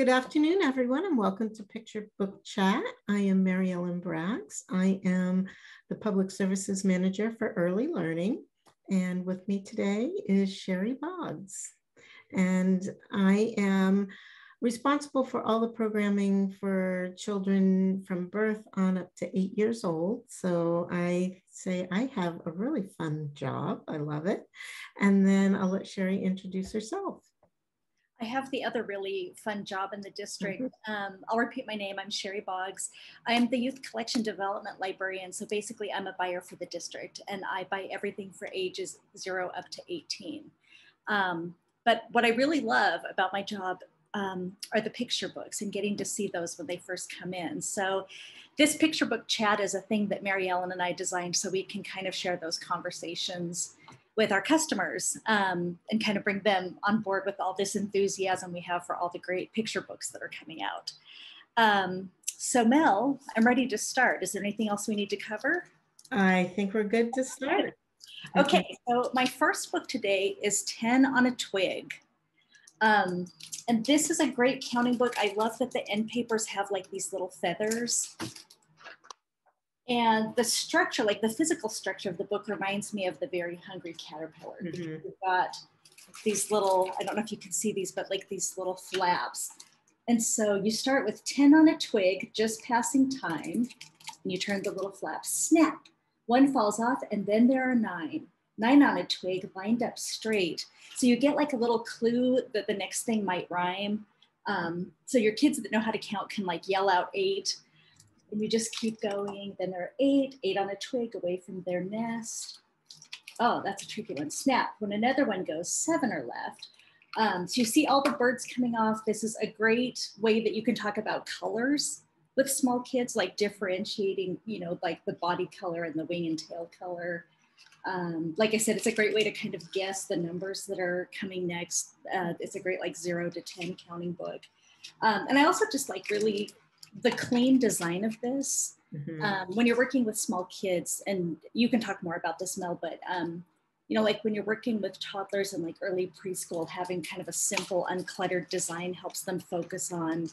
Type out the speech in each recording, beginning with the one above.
Good afternoon, everyone, and welcome to Picture Book Chat. I am Mary Ellen Brax. I am the Public Services Manager for Early Learning, and with me today is Sherry Boggs. And I am responsible for all the programming for children from birth on up to 8 years old. So I say I have a really fun job. I love it. And then I'll let Sherry introduce herself. I have the other really fun job in the district. I'll repeat my name. I'm Sherry Boggs. I am the Youth Collection Development Librarian. So basically I'm a buyer for the district and I buy everything for ages 0 up to 18. But what I really love about my job are the picture books and getting to see those when they first come in. So this picture book chat is a thing that Mary Ellen and I designed so we can kind of share those conversations with our customers and kind of bring them on board with all this enthusiasm we have for all the great picture books that are coming out. So Mel, I'm ready to start. Is there anything else we need to cover? I think we're good to start. Okay, so my first book today is 10 on a Twig. And this is a great counting book. I love that the end papers have like these little feathers. And the structure, like the physical structure of the book, reminds me of The Very Hungry Caterpillar. Because you've got these little, I don't know if you can see these, but like these little flaps. And so you start with 10 on a twig, just passing time, and you turn the little flaps, snap, one falls off, and then there are 9 on a twig lined up straight. So you get like a little clue that the next thing might rhyme. So your kids that know how to count can like yell out 8. And you just keep going. Then there are 8 on a twig away from their nest. Oh, that's a tricky one. Snap, when another one goes, 7 are left. So you see all the birds coming off. This is a great way that you can talk about colors with small kids, like differentiating, you know, like the body color and the wing and tail color. Like I said, it's a great way to kind of guess the numbers that are coming next. It's a great like 0 to 10 counting book. And I also just like really the clean design of this. When you're working with small kids, and you can talk more about this, Mel, but you know, like when you're working with toddlers and like early preschool, having kind of a simple, uncluttered design helps them focus on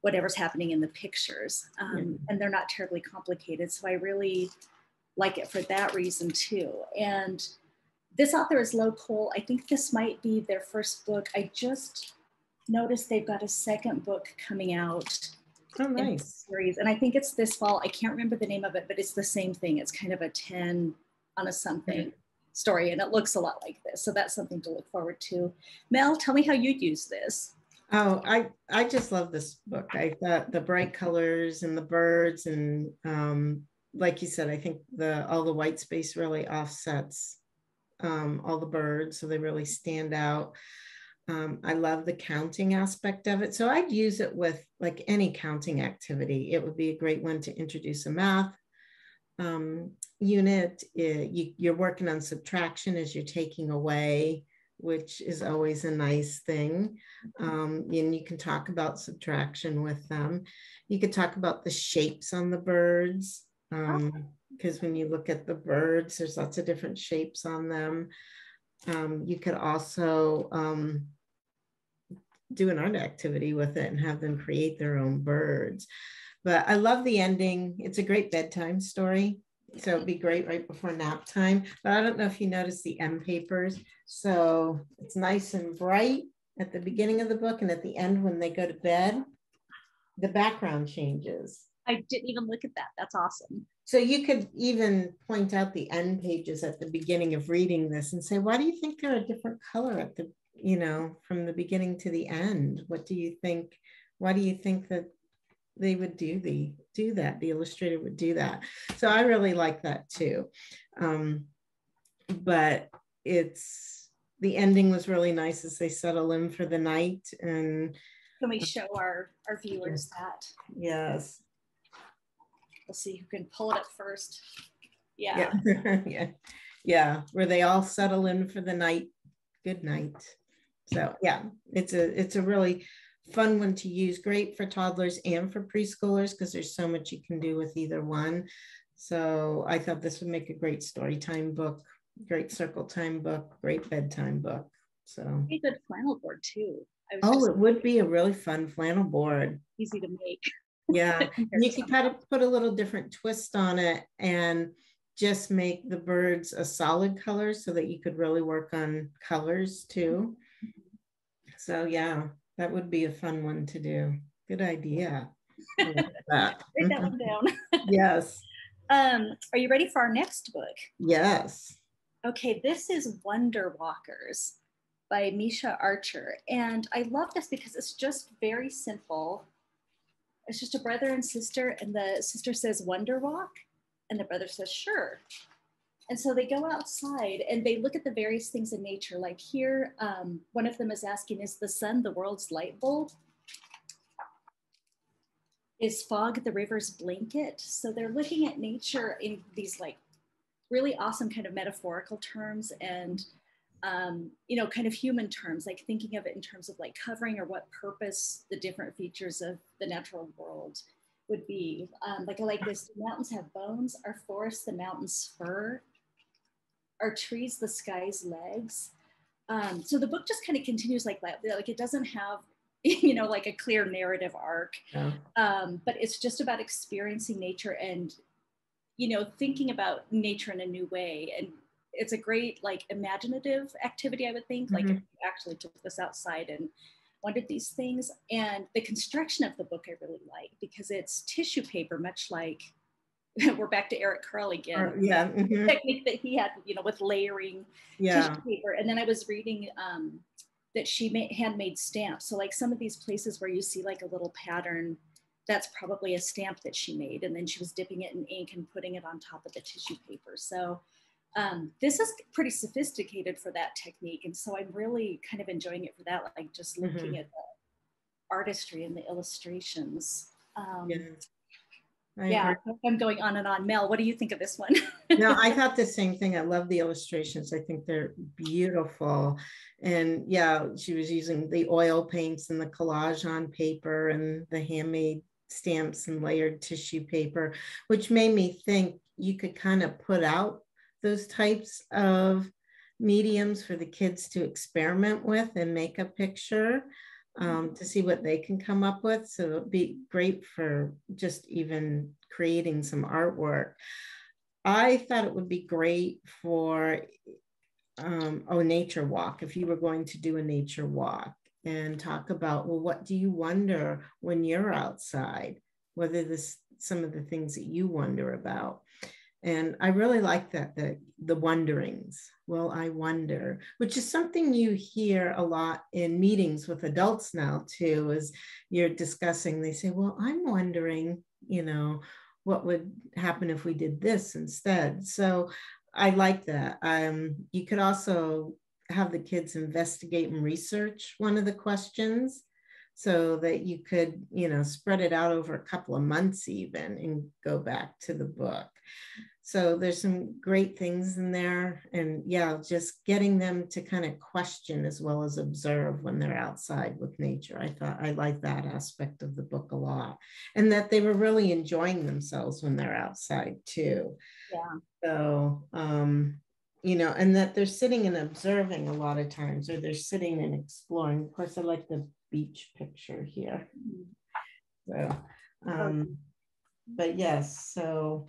whatever's happening in the pictures. And they're not terribly complicated. So I really like it for that reason too. And this author is Lo Cole. I think this might be their first book. I just noticed they've got a second book coming out. Oh, nice. Series. And I think it's this fall. I can't remember the name of it, but it's the same thing. It's kind of a 10 on a something story, and it looks a lot like this. So that's something to look forward to. Mel, tell me how you use this. Oh, I just love this book. I thought the bright colors and the birds and like you said, I think all the white space really offsets all the birds. So they really stand out. I love the counting aspect of it. So I'd use it with like any counting activity. It would be a great one to introduce a math unit. You're working on subtraction as you're taking away, which is always a nice thing. And you can talk about subtraction with them. You could talk about the shapes on the birds. Because when you look at the birds, there's lots of different shapes on them. You could also do an art activity with it and have them create their own birds. But I love the ending. It's a great bedtime story. So it'd be great right before nap time. But I don't know if you noticed the end papers. So it's nice and bright at the beginning of the book. And at the end, when they go to bed, the background changes. I didn't even look at that. That's awesome. So you could even point out the end pages at the beginning of reading this and say, why do you think they're a different color at the, you know, from the beginning to the end? What do you think? Why do you think that they would do that? The illustrator would do that. So I really like that too. But the ending was really nice as they settle in for the night. And can we show our viewers that? Yes. We'll see who can pull it up first. Yeah, where they all settle in for the night. Good night. So yeah, it's a really fun one to use. Great for toddlers and for preschoolers because there's so much you can do with either one. So I thought this would make a great story time book, great circle time book, great bedtime book. So a good flannel board too. It would be a really fun flannel board. Easy to make. Yeah, you could kind of put a little different twist on it and just make the birds a solid color so that you could really work on colors too. So yeah, that would be a fun one to do. Good idea. Write that one down. Yes. Are you ready for our next book? Yes. Okay, this is Wonder Walkers by Micha Archer. And I love this because it's just very simple. It's just a brother and sister, and the sister says, "Wonder walk?" And the brother says, "Sure." And so they go outside and they look at the various things in nature. Like here, one of them is asking, "Is the sun the world's light bulb? Is fog the river's blanket?" So they're looking at nature in these like really awesome kind of metaphorical terms and, you know, kind of human terms, like thinking of it in terms of like covering or what purpose the different features of the natural world would be. Like I like this, mountains have bones, our forests, the mountain's fur, our trees, the sky's legs. So the book just kind of continues like that. Like it doesn't have, you know, like a clear narrative arc, yeah. But it's just about experiencing nature and, you know, thinking about nature in a new way. And it's a great like imaginative activity, I would think, like if you actually took this outside and wondered these things. And the construction of the book I really like because it's tissue paper, much like we're back to Eric Carle again. Yeah. The technique that he had, you know, with layering tissue paper. And then I was reading that she made handmade stamps. So like some of these places where you see like a little pattern, that's probably a stamp that she made. And then she was dipping it in ink and putting it on top of the tissue paper. So this is pretty sophisticated for that technique. And so I'm really kind of enjoying it for that, like just looking at the artistry and the illustrations. Yeah, I'm going on and on. Mel, what do you think of this one? No, I thought the same thing. I love the illustrations. I think they're beautiful. And yeah, she was using the oil paints and the collage on paper and the handmade stamps and layered tissue paper, which made me think you could kind of put out those types of mediums for the kids to experiment with and make a picture to see what they can come up with. So it'd be great for just even creating some artwork. I thought it would be great for a nature walk, if you were going to do a nature walk and talk about, well, what do you wonder when you're outside? What are some of the things that you wonder about? And I really like that, the wonderings. Well, I wonder, which is something you hear a lot in meetings with adults now too, is you're discussing, they say, well, I'm wondering, you know, what would happen if we did this instead? So I like that. You could also have the kids investigate and research one of the questions so that you could, you know, spread it out over a couple of months even and go back to the book. So there's some great things in there. And yeah, just getting them to kind of question as well as observe when they're outside with nature. I thought I liked that aspect of the book a lot, and that they were really enjoying themselves when they're outside too. Yeah. So, you know, and that they're sitting and observing a lot of times, or they're sitting and exploring. Of course, I like the beach picture here. So, but yes, so.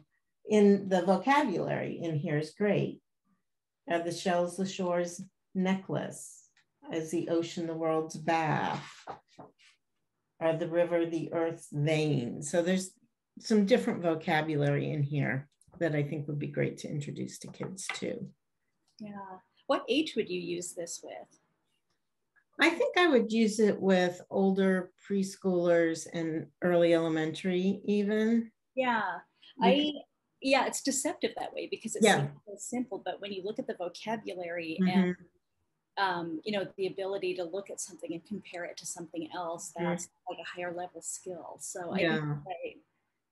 In the vocabulary in here is great. Are the shells the shore's necklace? Is the ocean the world's bath? Are the river the earth's vein? So there's some different vocabulary in here that I think would be great to introduce to kids too. Yeah. What age would you use this with? I think I would use it with older preschoolers and early elementary even. Yeah. Yeah, it's deceptive that way because it's so simple, but when you look at the vocabulary and, you know, the ability to look at something and compare it to something else, that's like a higher level skill. So I think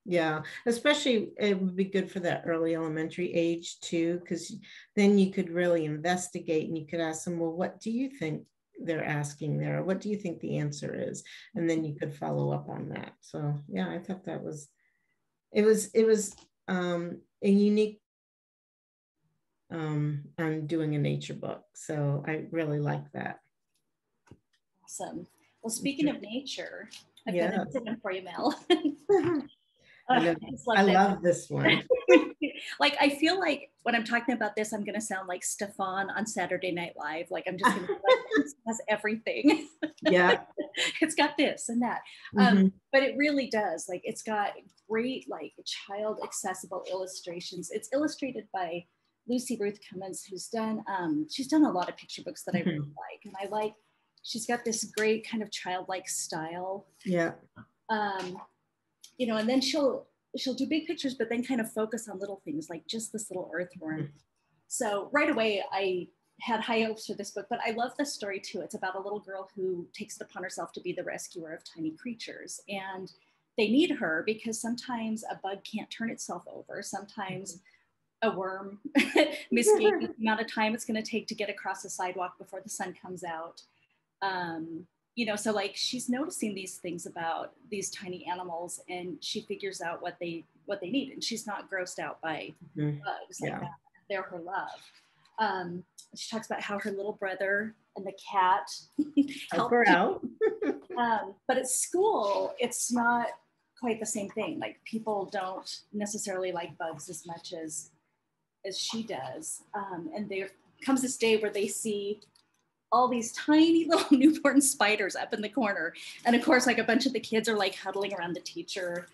yeah, especially it would be good for that early elementary age too, because then you could really investigate and you could ask them, well, what do you think they're asking there? What do you think the answer is? And then you could follow up on that. So yeah, I thought that was, it was a unique I'm doing a nature book, so I really like that. Awesome. Well, speaking of nature, I've got a present for you, Mel. I love this one. Like, I feel like when I'm talking about this, I'm going to sound like Stefan on Saturday Night Live. Like, I'm just going to has everything. Yeah. It's got this and that. But it really does. Like, it's got great, like, child accessible illustrations. It's illustrated by Lucy Ruth Cummins, who's done, she's done a lot of picture books that I really like. And I like, she's got this great kind of childlike style. Yeah. You know, and then she'll do big pictures, but then kind of focus on little things, like just this little earthworm. So right away, I had high hopes for this book, but I love this story too. It's about a little girl who takes it upon herself to be the rescuer of tiny creatures. And they need her because sometimes a bug can't turn itself over. Sometimes a worm miscalculates the amount of time it's going to take to get across the sidewalk before the sun comes out. You know, so like she's noticing these things about these tiny animals, and she figures out what they need, and she's not grossed out by bugs like that. They're her love. She talks about how her little brother and the cat help her out. But at school, it's not quite the same thing. Like, people don't necessarily like bugs as much as she does. And there comes this day where they see all these tiny little newborn spiders up in the corner. And of course, like, a bunch of the kids are like huddling around the teacher.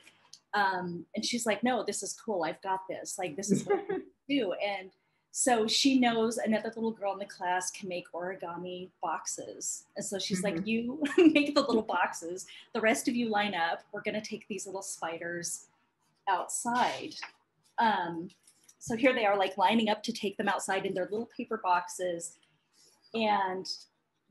And she's like, no, this is cool. I've got this. Like, this is what I do. And so she knows another little girl in the class can make origami boxes. And so she's like, you make the little boxes. The rest of you line up. We're going to take these little spiders outside. So here they are, like, lining up to take them outside in their little paper boxes. And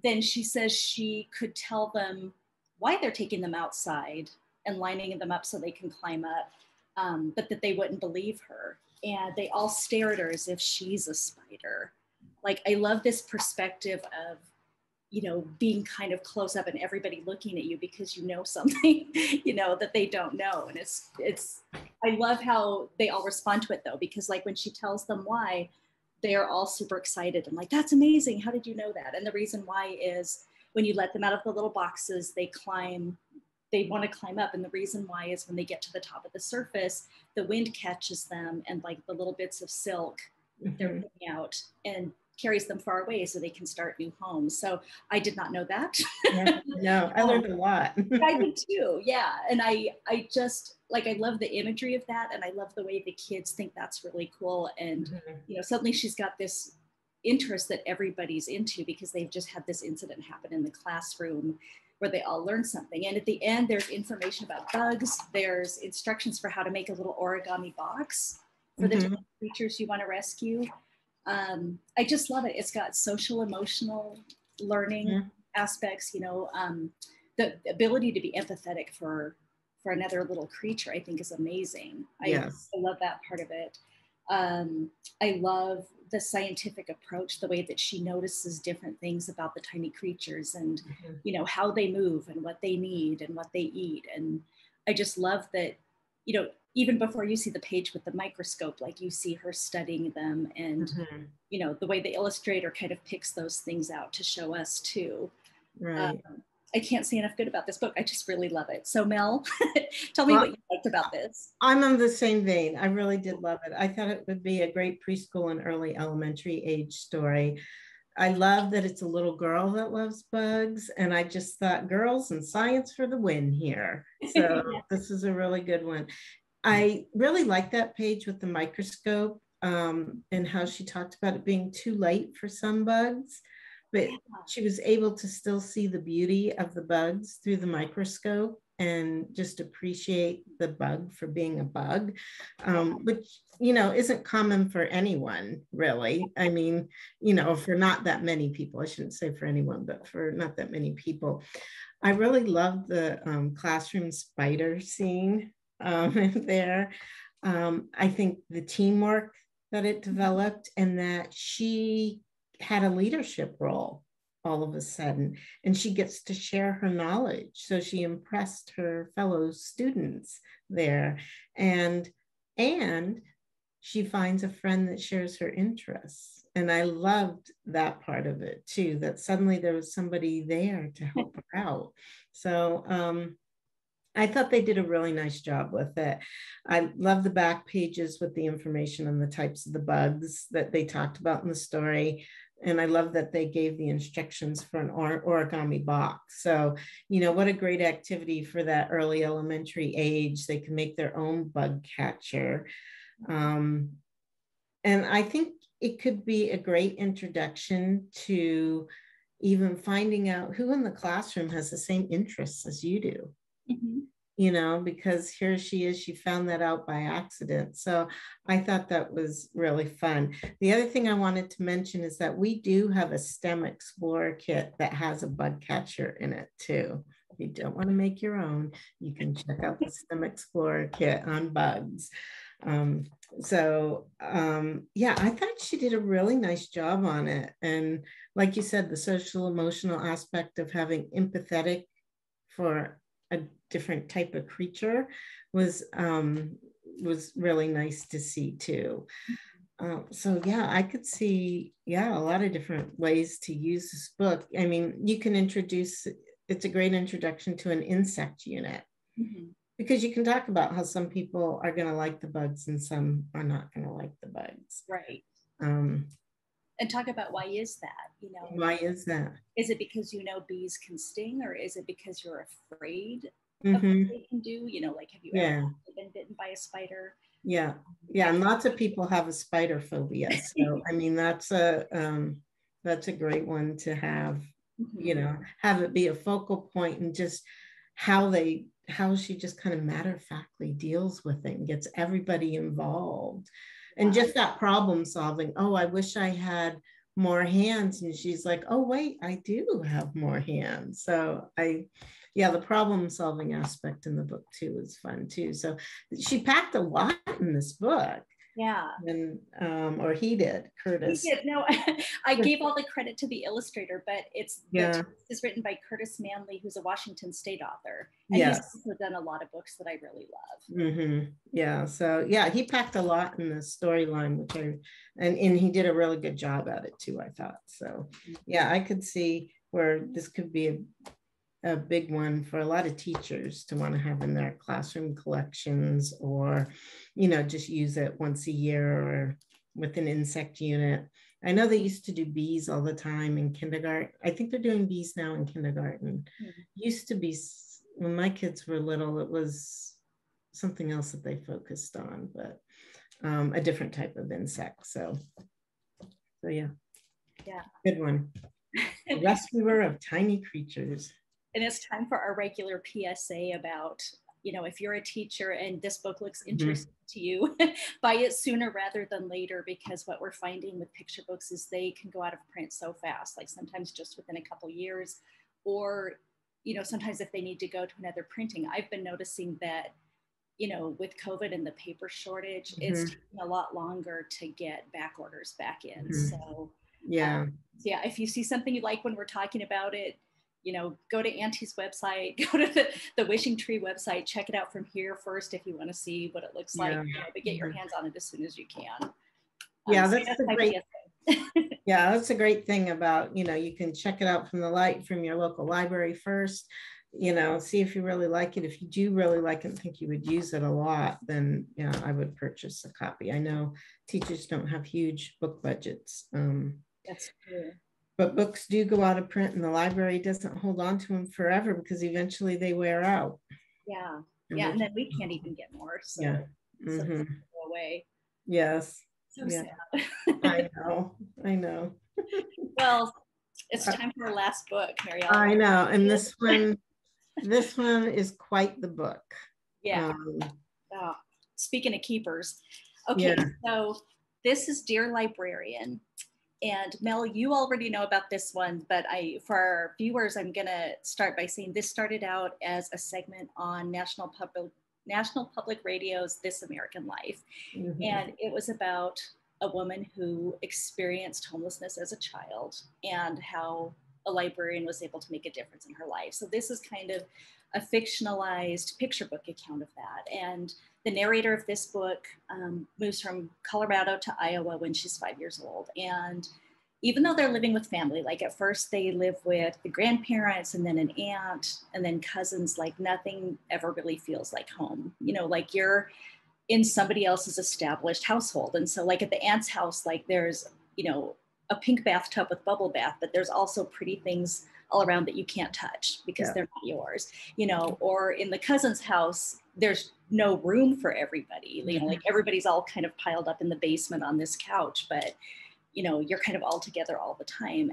then she says she could tell them why they're taking them outside and lining them up so they can climb up, but that they wouldn't believe her. And they all stare at her as if she's a spider. Like, I love this perspective of, you know, being kind of close up and everybody looking at you because you know something, you know, that they don't know. And it's, I love how they all respond to it though, because like when she tells them why, they are all super excited and like, that's amazing. How did you know that? And the reason why is when you let them out of the little boxes, they want to climb up. And the reason why is when they get to the top of the surface, the wind catches them and like the little bits of silk they're putting out and carries them far away so they can start new homes. So I did not know that. No, I learned a lot. I did too. Yeah. And I just, like, I love the imagery of that. And I love the way the kids think that's really cool. And, you know, suddenly she's got this interest that everybody's into because they've just had this incident happen in the classroom where they all learned something. And at the end, there's information about bugs. There's instructions for how to make a little origami box for the different creatures you want to rescue. I just love it. It's got social emotional learning aspects, you know, the ability to be empathetic for another little creature, I think, is amazing. I love that part of it. I love the scientific approach, the way that she notices different things about the tiny creatures and, you know, how they move and what they need and what they eat. And I just love that, you know, even before you see the page with the microscope, like, you see her studying them and, you know, the way the illustrator kind of picks those things out to show us too. Right. I can't say enough good about this book. I just really love it. So Mel, tell me what you liked about this. I'm on the same vein. I really did love it. I thought it would be a great preschool and early elementary age story. I love that it's a little girl that loves bugs. And I just thought, girls and science for the win here. So this is a really good one. I really like that page with the microscope and how she talked about it being too late for some bugs. But she was able to still see the beauty of the bugs through the microscope and just appreciate the bug for being a bug, which, you know, isn't common for anyone, really. I mean, you know, for not that many people. I shouldn't say for anyone, but for not that many people. I really loved the classroom spider scene there. I think the teamwork that it developed and that she had a leadership role all of a sudden, and she gets to share her knowledge. So she impressed her fellow students there, and she finds a friend that shares her interests. And I loved that part of it too, that suddenly there was somebody there to help her out. So I thought they did a really nice job with it. I love the back pages with the information on the types of the bugs that they talked about in the story. And I love that they gave the instructions for an origami box. So, you know, what a great activity for that early elementary age. They can make their own bug catcher. And I think it could be a great introduction to even finding out who in the classroom has the same interests as you do. Mm-hmm. You know, because here she is, she found that out by accident. So I thought that was really fun. The other thing I wanted to mention is that we do have a STEM Explorer kit that has a bug catcher in it too. If you don't want to make your own, you can check out the STEM Explorer kit on bugs. Yeah, I thought she did a really nice job on it. And like you said, the social emotional aspect of having empathetic for a different type of creature was really nice to see too. So yeah, I could see, yeah, a lot of different ways to use this book. I mean, you can introduce, it's a great introduction to an insect unit. Mm-hmm. Because you can talk about how some people are going to like the bugs and some are not going to like the bugs. Right. And talk about why is that, you know? Why is that? Is it because, you know, bees can sting, or is it because you're afraid mm-hmm. of what they can do? You know, like, have you ever been bitten by a spider? Yeah. Yeah. And lots of people have a spider phobia. So, I mean, that's a great one to have, mm-hmm. you know, have it be a focal point, and just how she just kind of matter-of-factly deals with it and gets everybody involved. And just that problem solving. Oh, I wish I had more hands. And she's like, oh, wait, I do have more hands. So the problem solving aspect in the book too is fun too. So she packed a lot in this book. Yeah. And, or he did, Curtis. He did. No, I gave all the credit to the illustrator, but it's written by Curtis Manley, who's a Washington State author. And he's also done a lot of books that I really love. Mm-hmm. Yeah. So yeah, he packed a lot in the storyline, and he did a really good job at it too, I thought. So yeah, I could see where this could be a big one for a lot of teachers to want to have in their classroom collections, or, you know, just use it once a year or with an insect unit. I know they used to do bees all the time in kindergarten. I think they're doing bees now in kindergarten. Mm-hmm. Used to be, when my kids were little, it was something else that they focused on, but a different type of insect. So yeah. Yeah. Good one. The Rescuer of Tiny Creatures. And it's time for our regular PSA about, you know, if you're a teacher and this book looks interesting mm-hmm. to you, buy it sooner rather than later, because what we're finding with picture books is they can go out of print so fast, like sometimes just within a couple years, or, you know, sometimes if they need to go to another printing. I've been noticing that, you know, with COVID and the paper shortage, mm-hmm. it's taking a lot longer to get back orders back in. Mm-hmm. So yeah. Yeah, if you see something you like when we're talking about it, you know, go to Auntie's website, go to the Wishing Tree website, check it out from here first if you want to see what it looks like, you know, but get your hands on it as soon as you can. That's a great thing about, you know, you can check it out from your local library first, you know, see if you really like it. If you do really like it and think you would use it a lot, then yeah, I would purchase a copy. I know teachers don't have huge book budgets. That's true. But books do go out of print, and the library doesn't hold on to them forever because eventually they wear out. Yeah. Yeah. And then we can't even get more. So, yeah. Mm-hmm. So they go away. Yes. So sad. I know. Well, it's time for our last book, Mary Ellen. I know. And this one is quite the book. Yeah. Speaking of keepers. Okay. Yeah. So this is Dear Librarian. And Mel, you already know about this one, but for our viewers, I'm going to start by saying this started out as a segment on National Public Radio's This American Life. Mm-hmm. And it was about a woman who experienced homelessness as a child and how a librarian was able to make a difference in her life. So this is kind of a fictionalized picture book account of that. And the narrator of this book moves from Colorado to Iowa when she's 5 years old. And even though they're living with family, like at first they live with the grandparents and then an aunt and then cousins, like nothing ever really feels like home. You know, like you're in somebody else's established household. And so like at the aunt's house, like there's, you know, a pink bathtub with bubble bath, but there's also pretty things all around that you can't touch because they're not yours, you know, or in the cousin's house, there's no room for everybody. You know, like everybody's all kind of piled up in the basement on this couch, but you know, you're kind of all together all the time.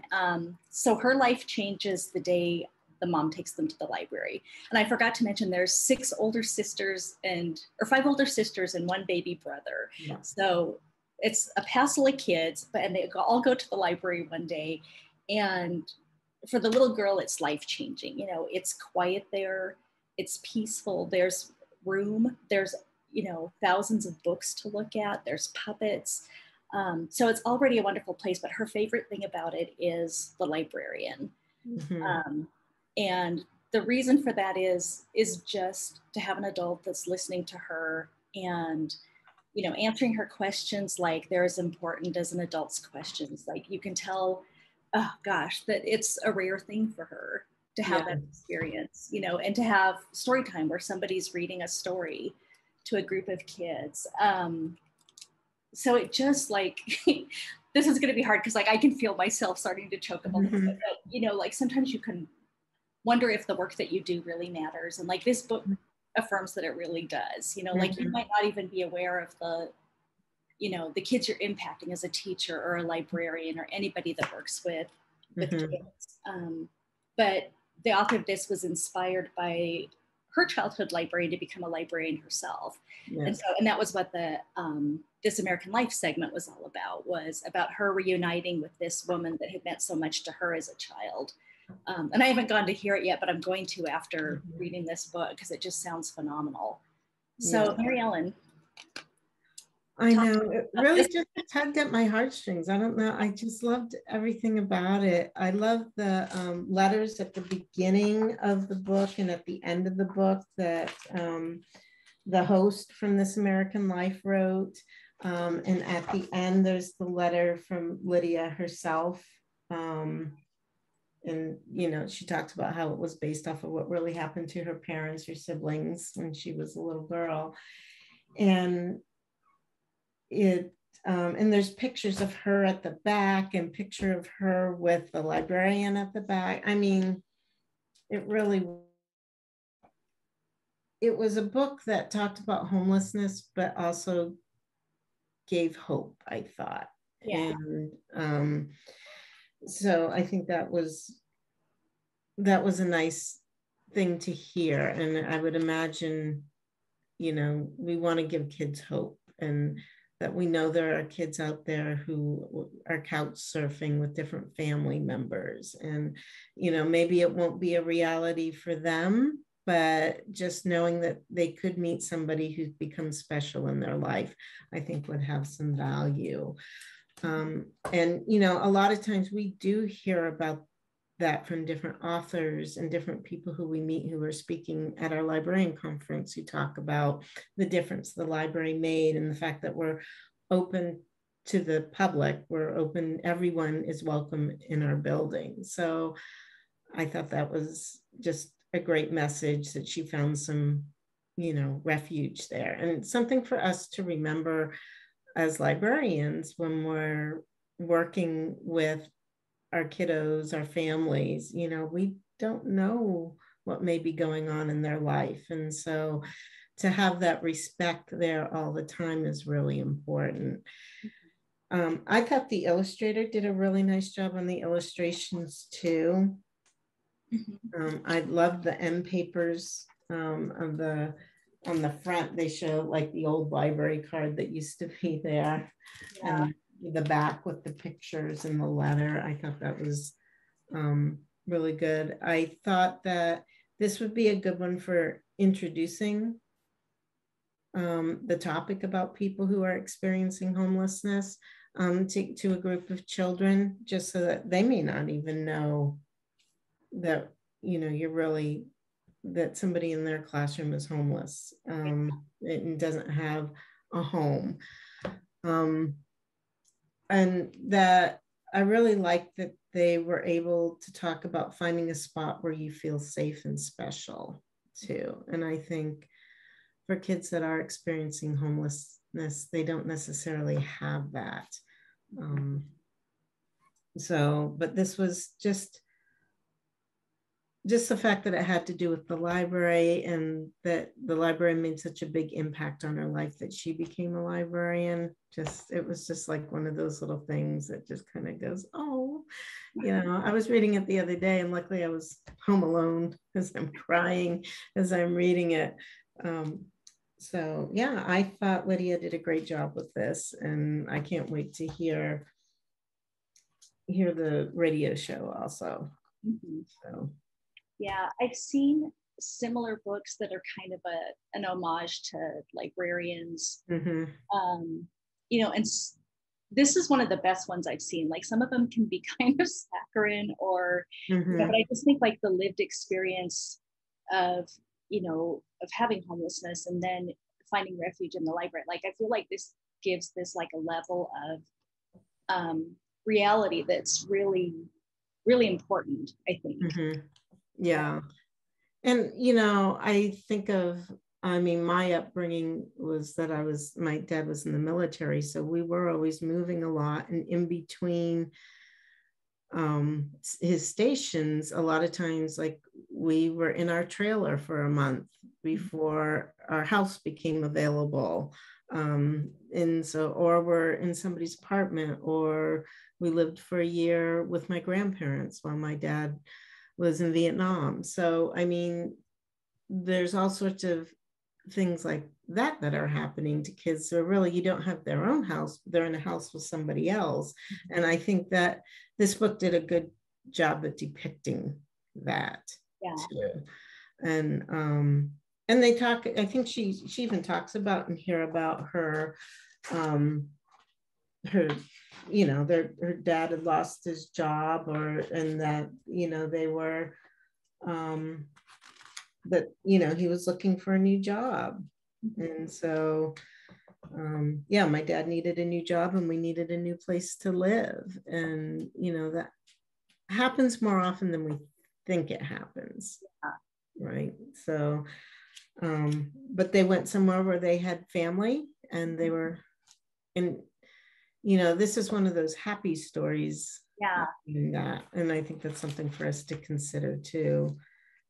So her life changes the day the mom takes them to the library. And I forgot to mention there's five older sisters and one baby brother. Yeah. So it's a passel of kids, and they all go to the library one day. And for the little girl, it's life-changing. You know, it's quiet there, it's peaceful, there's room, there's, you know, thousands of books to look at, there's puppets. So it's already a wonderful place, but her favorite thing about it is the librarian. Mm-hmm. And the reason for that is just to have an adult that's listening to her and, you know, answering her questions like they're as important as an adult's questions. Like you can tell, oh gosh, that it's a rare thing for her to have that experience, you know, and to have story time where somebody's reading a story to a group of kids. So it just like, this is going to be hard because like I can feel myself starting to choke up a little bit, but, you know, like sometimes you can wonder if the work that you do really matters. And like this book affirms that it really does, you know, like you might not even be aware of the, you know, the kids you're impacting as a teacher or a librarian or anybody that works with kids. But the author of this was inspired by her childhood librarian to become a librarian herself. Yes. And so, and that was what the This American Life segment was all about, her reuniting with this woman that had meant so much to her as a child. And I haven't gone to hear it yet, but I'm going to after reading this book because it just sounds phenomenal. So Mary Ellen. I know, it really just tugged at my heartstrings. I don't know, I just loved everything about it. I love the letters at the beginning of the book and at the end of the book that the host from This American Life wrote. And at the end, there's the letter from Lydia herself. And, you know, she talked about how it was based off of what really happened to her parents or siblings when she was a little girl. And there's pictures of her at the back and picture of her with the librarian at the back. I mean, it was a book that talked about homelessness, but also gave hope, I thought. Yeah. And so I think that was a nice thing to hear. And I would imagine, you know, we want to give kids hope, and that we know there are kids out there who are couch surfing with different family members. And, you know, maybe it won't be a reality for them, but just knowing that they could meet somebody who's become special in their life, I think would have some value. And, you know, a lot of times we do hear about that from different authors and different people who we meet who are speaking at our librarian conference, who talk about the difference the library made and the fact that we're open to the public, we're open, everyone is welcome in our building. So I thought that was just a great message, that she found some, you know, refuge there, and something for us to remember as librarians when we're working with our kiddos, our families. You know, we don't know what may be going on in their life. And so to have that respect there all the time is really important. I thought the illustrator did a really nice job on the illustrations too. I love the end papers on the front. They show like the old library card that used to be there. Yeah. And the back with the pictures and the letter. I thought that was really good. I thought that this would be a good one for introducing the topic about people who are experiencing homelessness to a group of children, just so that they may not even know that, you know, you're really, that somebody in their classroom is homeless and doesn't have a home. And that I really liked that they were able to talk about finding a spot where you feel safe and special too. And I think for kids that are experiencing homelessness, they don't necessarily have that. So, but this was just the fact that it had to do with the library, and that the library made such a big impact on her life that she became a librarian. Just, it was just like one of those little things that just kind of goes, oh, you know, I was reading it the other day, and luckily I was home alone because I'm crying as I'm reading it. So yeah, I thought Lydia did a great job with this, and I can't wait to hear the radio show also. Mm-hmm. So. Yeah, I've seen similar books that are kind of an homage to librarians. Mm-hmm. You know, and this is one of the best ones I've seen. Like, some of them can be kind of saccharine or, mm-hmm. you know, but I just think like the lived experience of, you know, of having homelessness and then finding refuge in the library. Like, I feel like this gives this like a level of reality that's really, really important, I think. Mm-hmm. Yeah. And, you know, I think of, I mean, my upbringing was that my dad was in the military, so we were always moving a lot. And in between his stations, a lot of times, like, we were in our trailer for a month before our house became available. And so, or we're in somebody's apartment, or we lived for a year with my grandparents while my dad was in Vietnam. So, I mean, there's all sorts of things like that are happening to kids. So really, you don't have their own house, but they're in a house with somebody else. And I think that this book did a good job at depicting that. Yeah. Too. And they talk, I think she even talks about and hear about her, her, you know, her dad had lost his job, and that, you know, they were, but, you know, he was looking for a new job. And so, yeah, my dad needed a new job, and we needed a new place to live. And, you know, that happens more often than we think it happens. Yeah. Right. So, but they went somewhere where they had family, and they were in, you know, this is one of those happy stories. Yeah. And I think that's something for us to consider too,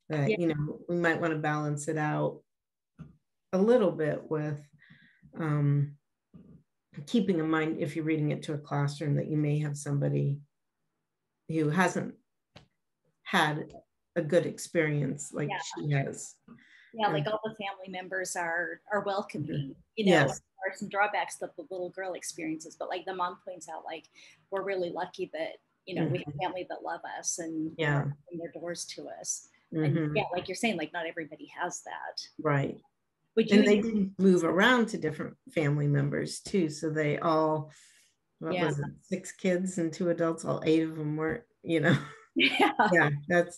that, yeah, you know, we might want to balance it out a little bit with keeping in mind, if you're reading it to a classroom, that you may have somebody who hasn't had a good experience like, yeah, she has. Yeah, like all the family members are welcoming, you know. Yes. There are some drawbacks that the little girl experiences, but like the mom points out, like, we're really lucky that, you know, mm-hmm. we have family that love us and yeah, open their doors to us. Mm-hmm. And yeah, like you're saying, like, not everybody has that. Right. And they didn't move around to different family members too. So they all, what yeah. was it, 6 kids and 2 adults, all 8 of them weren't, you know. Yeah. Yeah,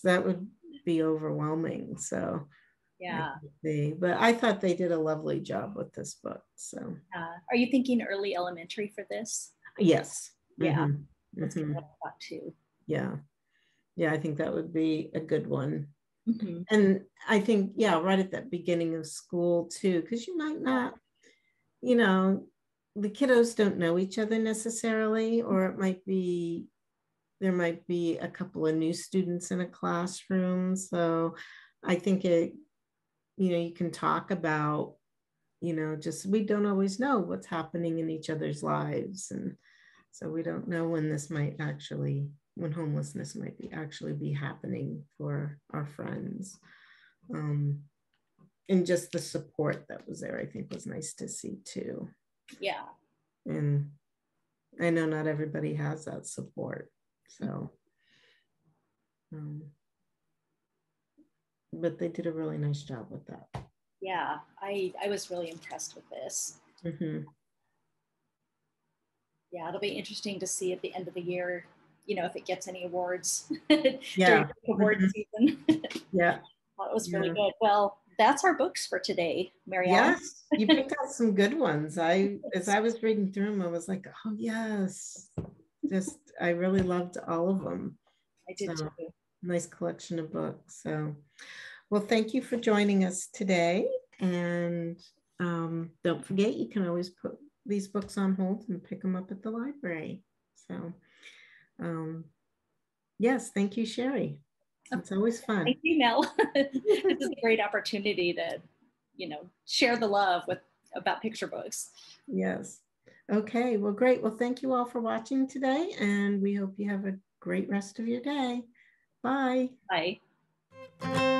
that would be overwhelming. So yeah, but I thought they did a lovely job with this book. So are you thinking early elementary for this? Yes. Yeah. Mm-hmm. That's mm-hmm. what I thought too. Yeah. Yeah, I think that would be a good one. Mm-hmm. And I think, yeah, right at that beginning of school too, because you might not, you know, the kiddos don't know each other necessarily, or it might be, there might be a couple of new students in a classroom. So I think it, you know, you can talk about, you know, just, we don't always know what's happening in each other's lives. And so we don't know when this might actually, when homelessness might be actually be happening for our friends. And just the support that was there, I think, was nice to see too. Yeah. And I know not everybody has that support. So, but they did a really nice job with that. Yeah, I was really impressed with this. Mm-hmm. Yeah, it'll be interesting to see at the end of the year you know, if it gets any awards during award season. Yeah. Well, it was really good. Well, that's our books for today, Mary Ellen. Yes, you picked out some good ones. As I was reading through them, I was like, oh yes, I really loved all of them. I did too. Nice collection of books. So, well, thank you for joining us today. And don't forget, you can always put these books on hold and pick them up at the library. So, yes, thank you, Sherry. It's always fun. Thank you, Mel. This is a great opportunity to, you know, share the love about picture books. Yes. Okay. Well, great. Well, thank you all for watching today, and we hope you have a great rest of your day. Bye. Bye.